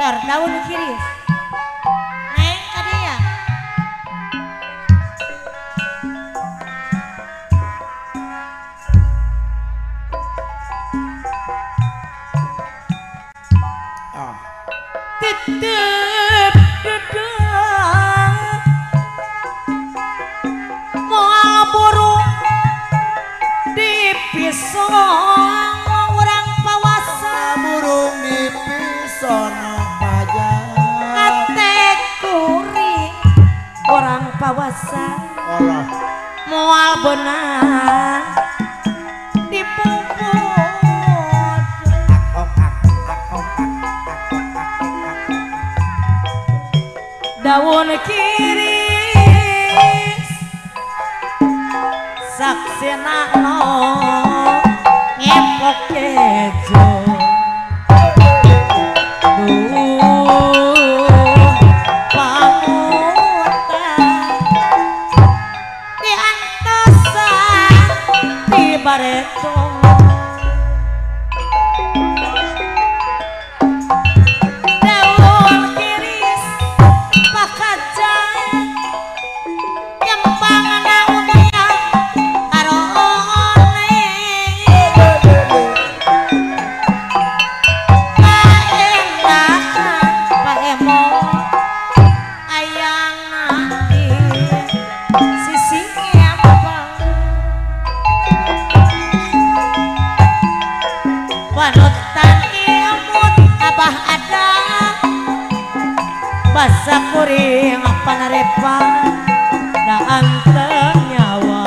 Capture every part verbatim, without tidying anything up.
Sor, Daun Hiris. Neng tadi ya. Ah. Tetep gedang moal burung di pisau. Moal benang dipuput Daun Hiris saksenakno ngepok kejo basa kuring panarepan na anteng nyawa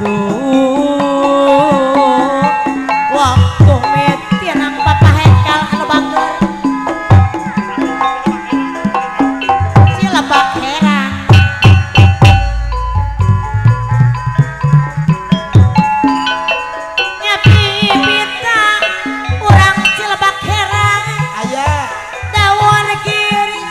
duh waktu meti nang papa hekal anu bager cilebak herang nyapi pita urang cilebak herang. Daun Hiris.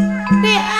Di